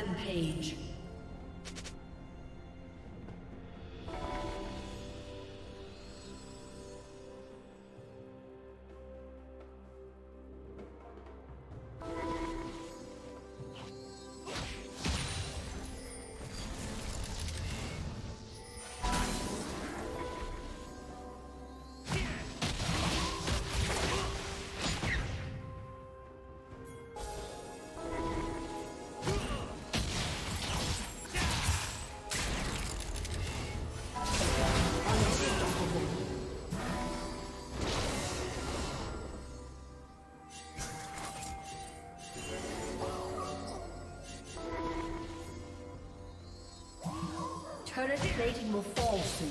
Rampage. Current rating will fall soon.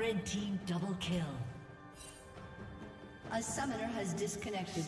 Red team double kill. A summoner has disconnected.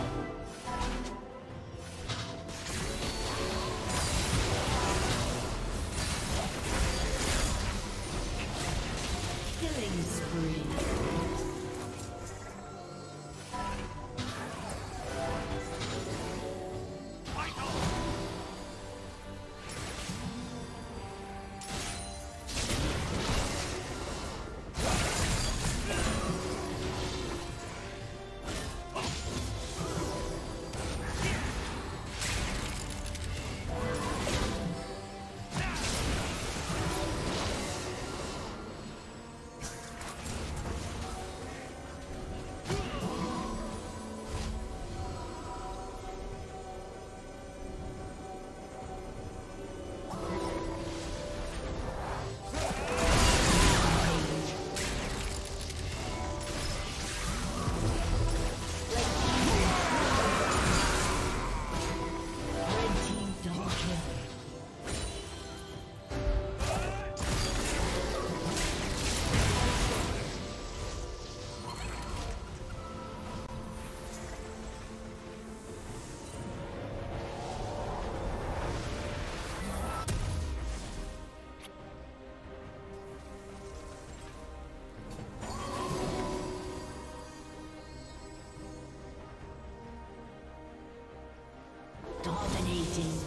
Dominating.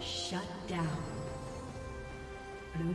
Shut down. Blue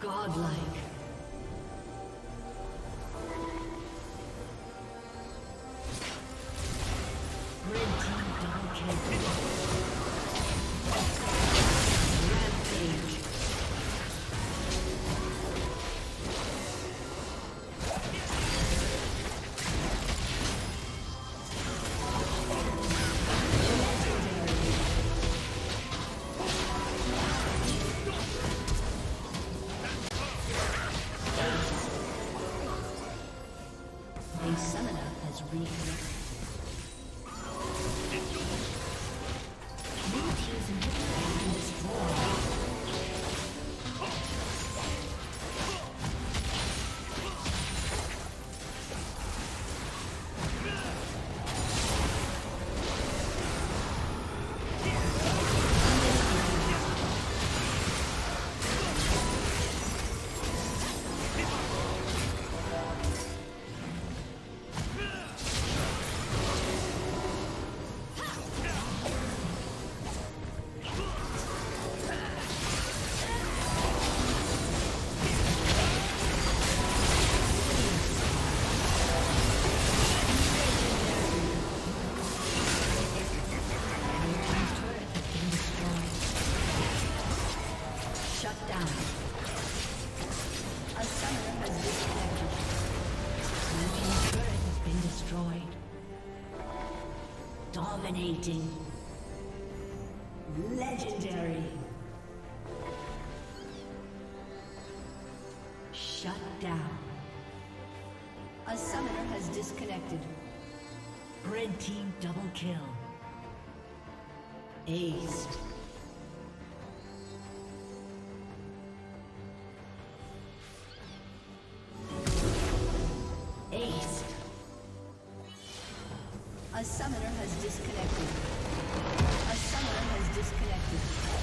Godlike. Blue team's inhibitor Dominating. Legendary. Shut down. A summoner has disconnected. Red team double kill. Aced. A summoner has disconnected.